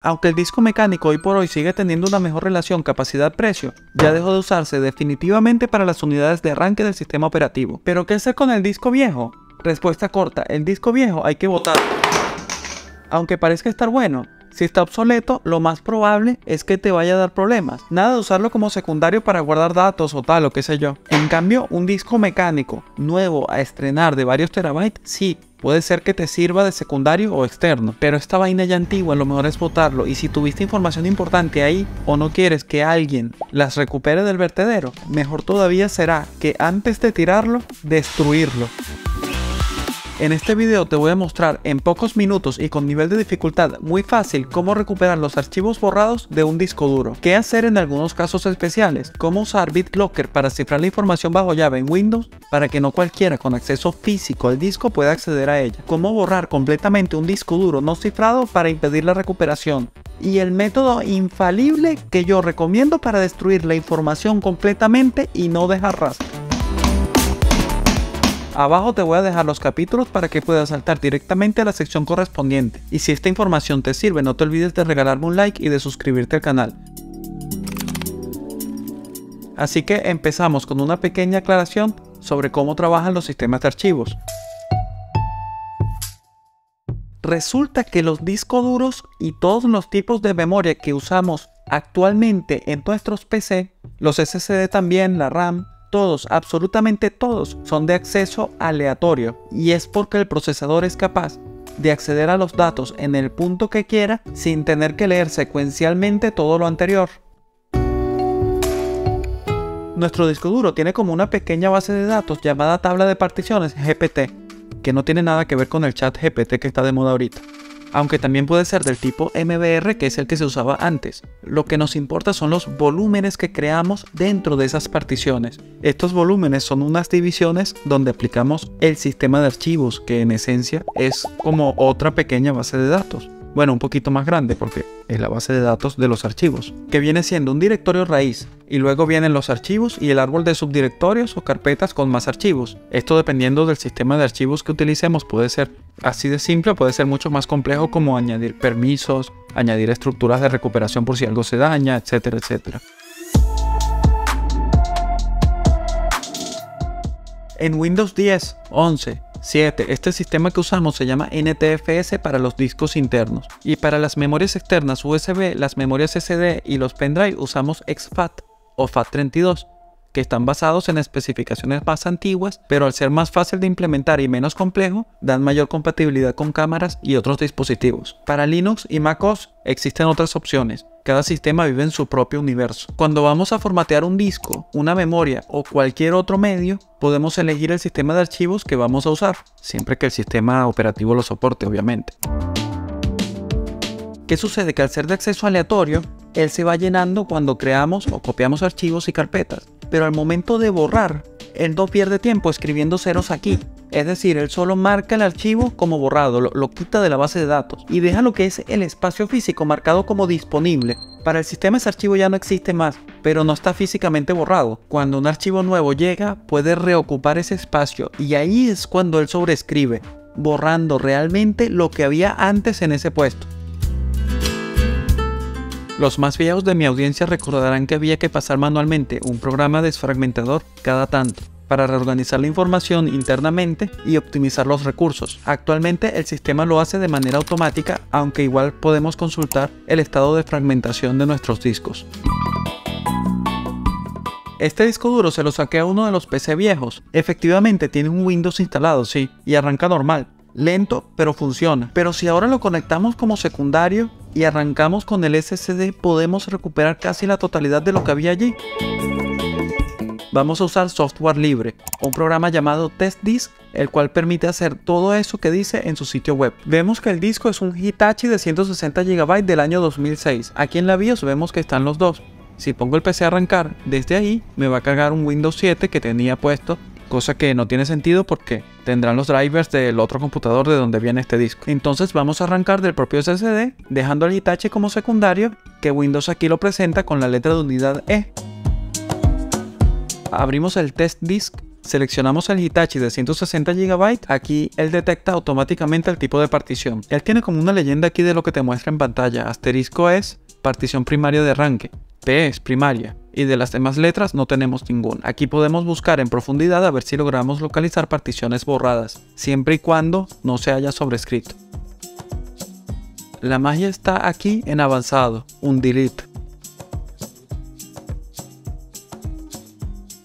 Aunque el disco mecánico hoy por hoy sigue teniendo una mejor relación capacidad-precio, ya dejó de usarse definitivamente para las unidades de arranque del sistema operativo. ¿Pero qué hacer con el disco viejo? Respuesta corta, el disco viejo hay que botarlo. Aunque parezca estar bueno, si está obsoleto, lo más probable es que te vaya a dar problemas. Nada de usarlo como secundario para guardar datos o tal o qué sé yo. En cambio, un disco mecánico nuevo a estrenar de varios terabytes, sí. Puede ser que te sirva de secundario o externo, pero esta vaina ya antigua lo mejor es botarlo, y si tuviste información importante ahí o no quieres que alguien las recupere del vertedero, mejor todavía será que antes de tirarlo, destruirlo. En este video te voy a mostrar en pocos minutos y con nivel de dificultad muy fácil cómo recuperar los archivos borrados de un disco duro, qué hacer en algunos casos especiales, cómo usar BitLocker para cifrar la información bajo llave en Windows para que no cualquiera con acceso físico al disco pueda acceder a ella, cómo borrar completamente un disco duro no cifrado para impedir la recuperación, y el método infalible que yo recomiendo para destruir la información completamente y no dejar rastro. Abajo te voy a dejar los capítulos para que puedas saltar directamente a la sección correspondiente. Y si esta información te sirve, no te olvides de regalarme un like y de suscribirte al canal. Así que empezamos con una pequeña aclaración sobre cómo trabajan los sistemas de archivos. Resulta que los discos duros y todos los tipos de memoria que usamos actualmente en nuestros PC, los SSD también, la RAM, todos, absolutamente todos, son de acceso aleatorio, y es porque el procesador es capaz de acceder a los datos en el punto que quiera sin tener que leer secuencialmente todo lo anterior. Nuestro disco duro tiene como una pequeña base de datos llamada tabla de particiones GPT, que no tiene nada que ver con el chat GPT que está de moda ahorita. Aunque también puede ser del tipo MBR, que es el que se usaba antes. Lo que nos importa son los volúmenes que creamos dentro de esas particiones. Estos volúmenes son unas divisiones donde aplicamos el sistema de archivos, que en esencia es como otra pequeña base de datos. Bueno, un poquito más grande porque es la base de datos de los archivos, que viene siendo un directorio raíz, y luego vienen los archivos y el árbol de subdirectorios o carpetas con más archivos. Esto dependiendo del sistema de archivos que utilicemos, puede ser así de simple, puede ser mucho más complejo, como añadir permisos, añadir estructuras de recuperación por si algo se daña, etcétera, etcétera. En Windows 10, 11, 7, este sistema que usamos se llama NTFS para los discos internos, y para las memorias externas USB, las memorias SSD y los pendrive usamos exFAT o FAT32, que están basados en especificaciones más antiguas, pero al ser más fácil de implementar y menos complejo, dan mayor compatibilidad con cámaras y otros dispositivos. Para Linux y macOS existen otras opciones. Cada sistema vive en su propio universo. Cuando vamos a formatear un disco, una memoria o cualquier otro medio, podemos elegir el sistema de archivos que vamos a usar, siempre que el sistema operativo lo soporte, obviamente. ¿Qué sucede? Que al ser de acceso aleatorio, él se va llenando cuando creamos o copiamos archivos y carpetas, pero al momento de borrar, él no pierde tiempo escribiendo ceros aquí. Es decir, él solo marca el archivo como borrado, lo quita de la base de datos y deja lo que es el espacio físico marcado como disponible. Para el sistema ese archivo ya no existe más, pero no está físicamente borrado. Cuando un archivo nuevo llega, puede reocupar ese espacio, y ahí es cuando él sobreescribe, borrando realmente lo que había antes en ese puesto. Los más viejos de mi audiencia recordarán que había que pasar manualmente un programa desfragmentador cada tanto para reorganizar la información internamente y optimizar los recursos. Actualmente el sistema lo hace de manera automática, aunque igual podemos consultar el estado de fragmentación de nuestros discos. Este disco duro se lo saqué a uno de los PC viejos. Efectivamente tiene un Windows instalado, sí, y arranca normal. Lento, pero funciona. Pero si ahora lo conectamos como secundario y arrancamos con el SSD, podemos recuperar casi la totalidad de lo que había allí. Vamos a usar software libre, un programa llamado TestDisk, el cual permite hacer todo eso que dice en su sitio web. Vemos que el disco es un Hitachi de 160 GB del año 2006. Aquí en la BIOS vemos que están los dos. Si pongo el PC a arrancar, desde ahí me va a cargar un Windows 7 que tenía puesto, cosa que no tiene sentido porque tendrán los drivers del otro computador de donde viene este disco. Entonces vamos a arrancar del propio SSD, dejando el Hitachi como secundario, que Windows aquí lo presenta con la letra de unidad E. Abrimos el TestDisk, seleccionamos el Hitachi de 160 GB, aquí él detecta automáticamente el tipo de partición. Él tiene como una leyenda aquí de lo que te muestra en pantalla. Asterisco es partición primaria de arranque, P es primaria, y de las demás letras no tenemos ninguna. Aquí podemos buscar en profundidad a ver si logramos localizar particiones borradas, siempre y cuando no se haya sobrescrito. La magia está aquí en avanzado, un delete.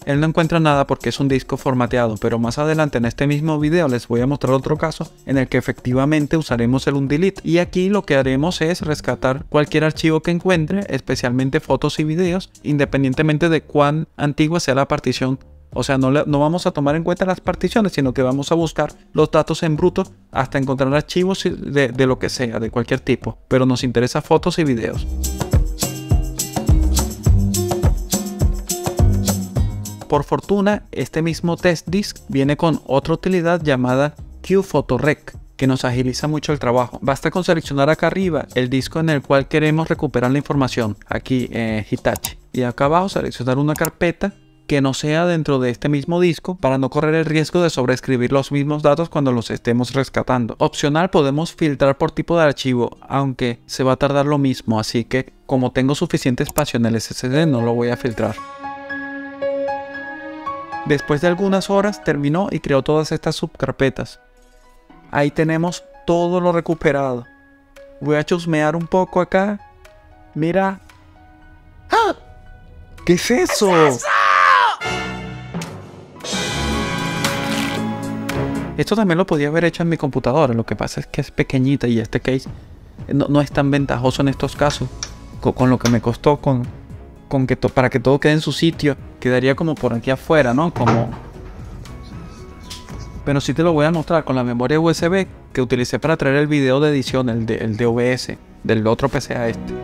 Él no encuentra nada porque es un disco formateado, pero más adelante en este mismo video les voy a mostrar otro caso en el que efectivamente usaremos el undelete, y aquí lo que haremos es rescatar cualquier archivo que encuentre, especialmente fotos y videos, independientemente de cuán antigua sea la partición. O sea, no vamos a tomar en cuenta las particiones, sino que vamos a buscar los datos en bruto hasta encontrar archivos de lo que sea, de cualquier tipo, pero nos interesa fotos y videos. Por fortuna, este mismo TestDisk viene con otra utilidad llamada QPhotoRec, que nos agiliza mucho el trabajo. Basta con seleccionar acá arriba el disco en el cual queremos recuperar la información, aquí Hitachi, y acá abajo seleccionar una carpeta que no sea dentro de este mismo disco para no correr el riesgo de sobreescribir los mismos datos cuando los estemos rescatando. Opcional, podemos filtrar por tipo de archivo, aunque se va a tardar lo mismo, así que como tengo suficiente espacio en el SSD no lo voy a filtrar. Después de algunas horas terminó y creó todas estas subcarpetas. Ahí tenemos todo lo recuperado. Voy a chusmear un poco acá. Mira. ¡Ah! ¿Qué es eso? ¿Qué es eso? Esto también lo podía haber hecho en mi computadora, lo que pasa es que es pequeñita y este case no es tan ventajoso en estos casos. Con lo que me costó, para que todo quede en su sitio, quedaría como por aquí afuera, ¿no? Como... Pero sí te lo voy a mostrar con la memoria USB que utilicé para traer el video de edición, el de OBS, del otro PC a este.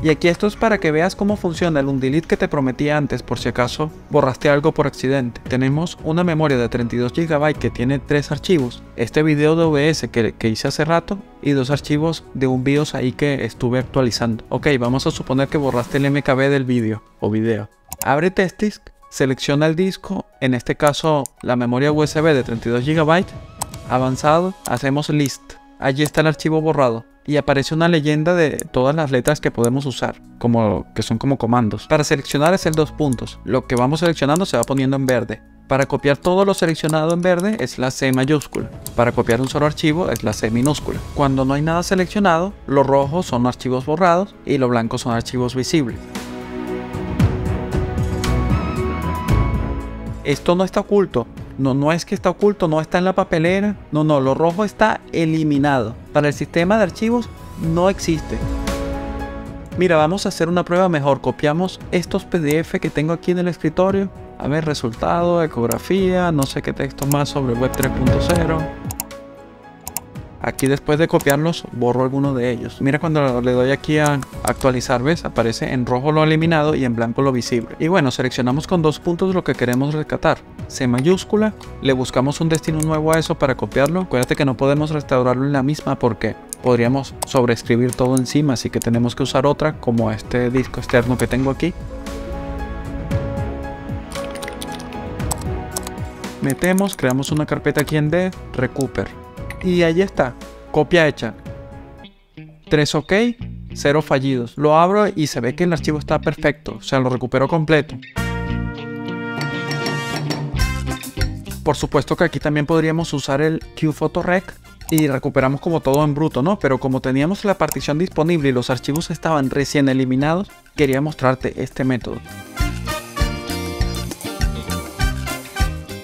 Y aquí esto es para que veas cómo funciona el undelete que te prometí antes, por si acaso borraste algo por accidente. Tenemos una memoria de 32 GB que tiene 3 archivos. Este video de OBS que hice hace rato y 2 archivos de un BIOS ahí que estuve actualizando. Ok, vamos a suponer que borraste el MKB del vídeo o video. Abre TestDisk, selecciona el disco, en este caso la memoria USB de 32 GB. Avanzado, hacemos list. Allí está el archivo borrado. Y aparece una leyenda de todas las letras que podemos usar, que son como comandos. Para seleccionar es el 2 puntos. Lo que vamos seleccionando se va poniendo en verde. Para copiar todo lo seleccionado en verde es la C mayúscula. Para copiar un solo archivo es la C minúscula. Cuando no hay nada seleccionado, los rojos son archivos borrados y los blancos son archivos visibles. Esto no está oculto. No es que está oculto, no está en la papelera. No, lo rojo está eliminado. Para el sistema de archivos no existe. Mira, vamos a hacer una prueba mejor. Copiamos estos PDF que tengo aquí en el escritorio. A ver, resultado, ecografía, no sé qué texto más sobre web 3.0. Aquí después de copiarlos, borro alguno de ellos. Mira, cuando le doy aquí a actualizar, ¿ves? Aparece en rojo lo eliminado y en blanco lo visible. Y bueno, seleccionamos con 2 puntos lo que queremos rescatar. C mayúscula, le buscamos un destino nuevo a eso para copiarlo. Acuérdate que no podemos restaurarlo en la misma porque podríamos sobreescribir todo encima, así que tenemos que usar otra, como este disco externo que tengo aquí. Metemos, creamos una carpeta aquí en D, recuper. Y ahí está, copia hecha. 3 ok, 0 fallidos. Lo abro y se ve que el archivo está perfecto, o sea, lo recupero completo. Por supuesto que aquí también podríamos usar el QPhotoRec y recuperamos como todo en bruto, ¿no? Pero como teníamos la partición disponible y los archivos estaban recién eliminados, quería mostrarte este método.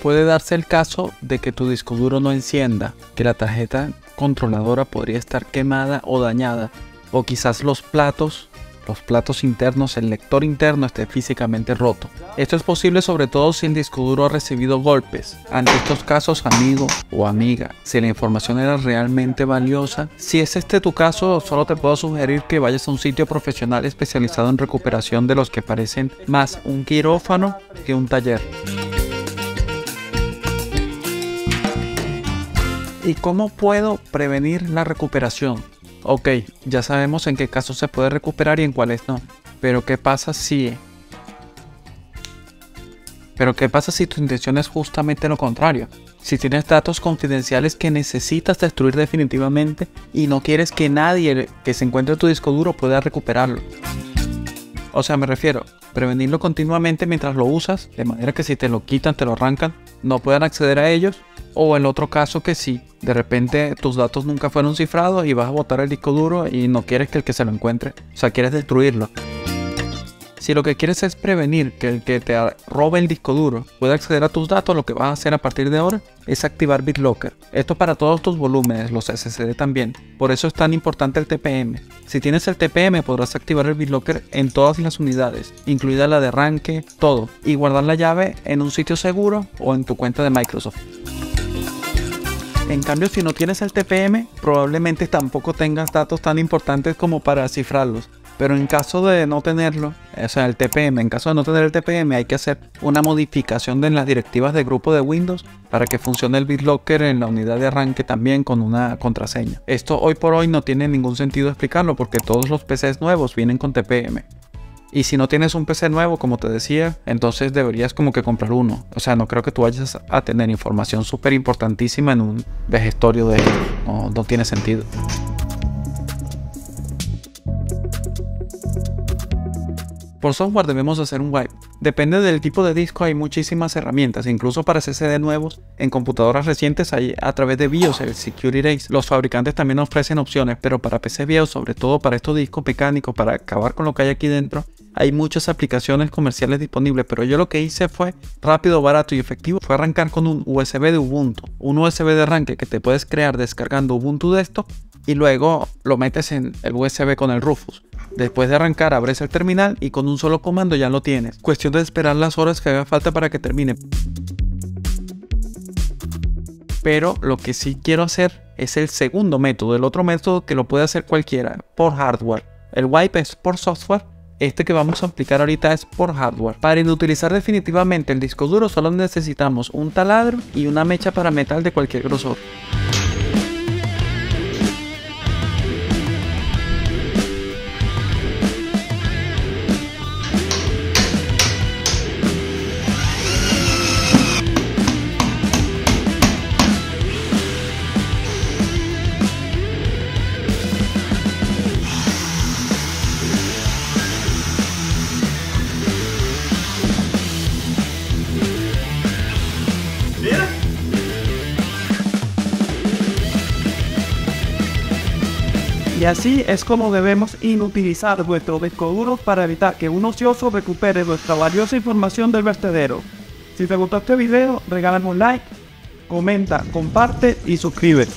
Puede darse el caso de que tu disco duro no encienda, que la tarjeta controladora podría estar quemada o dañada, o quizás los platos internos, el lector interno esté físicamente roto. Esto es posible sobre todo si el disco duro ha recibido golpes. Ante estos casos, amigo o amiga, si la información era realmente valiosa, si es este tu caso, solo te puedo sugerir que vayas a un sitio profesional especializado en recuperación, de los que parecen más un quirófano que un taller. ¿Y cómo puedo prevenir la recuperación? Ok, ya sabemos en qué casos se puede recuperar y en cuáles no. Pero ¿qué pasa si Pero ¿qué pasa si tu intención es justamente lo contrario? Si tienes datos confidenciales que necesitas destruir definitivamente y no quieres que nadie que se encuentre en tu disco duro pueda recuperarlo. O sea, me refiero, prevenirlo continuamente mientras lo usas, de manera que si te lo quitan, te lo arrancan, no puedan acceder a ellos. O el otro caso que sí, de repente tus datos nunca fueron cifrados y vas a botar el disco duro y no quieres que el que se lo encuentre, o sea, quieres destruirlo. Si lo que quieres es prevenir que el que te robe el disco duro pueda acceder a tus datos, lo que vas a hacer a partir de ahora es activar BitLocker. Esto para todos tus volúmenes, los SSD también. Por eso es tan importante el TPM. Si tienes el TPM podrás activar el BitLocker en todas las unidades, incluida la de arranque, todo, y guardar la llave en un sitio seguro o en tu cuenta de Microsoft. En cambio, si no tienes el TPM, probablemente tampoco tengas datos tan importantes como para cifrarlos. Pero en caso de no tenerlo, o sea, el TPM, en caso de no tener el TPM hay que hacer una modificación en las directivas de grupo de Windows para que funcione el BitLocker en la unidad de arranque también con una contraseña. Esto hoy por hoy no tiene ningún sentido explicarlo porque todos los PCs nuevos vienen con TPM. Y si no tienes un PC nuevo, como te decía, entonces deberías como que comprar uno. O sea, no creo que tú vayas a tener información súper importantísima en un vejestorio de esto. No tiene sentido. Por software debemos hacer un wipe. Depende del tipo de disco hay muchísimas herramientas, incluso para SSD nuevos. En computadoras recientes hay a través de BIOS, el Secure Erase. Los fabricantes también ofrecen opciones, pero para PC viejos, sobre todo para estos discos mecánicos, para acabar con lo que hay aquí dentro, hay muchas aplicaciones comerciales disponibles, pero yo lo que hice fue rápido, barato y efectivo. Fue arrancar con un USB de Ubuntu, un USB de arranque que te puedes crear descargando Ubuntu Desktop y luego lo metes en el USB con el Rufus. Después de arrancar abres el terminal y con un solo comando ya lo tienes. Cuestión de esperar las horas que haga falta para que termine. Pero lo que sí quiero hacer es el segundo método, el otro método que lo puede hacer cualquiera por hardware. El wipe es por software. Este que vamos a aplicar ahorita es por hardware. Para inutilizar definitivamente el disco duro solo necesitamos un taladro y una mecha para metal de cualquier grosor. Y así es como debemos inutilizar nuestro disco duro para evitar que un ocioso recupere nuestra valiosa información del vertedero. Si te gustó este video, regálame un like, comenta, comparte y suscríbete.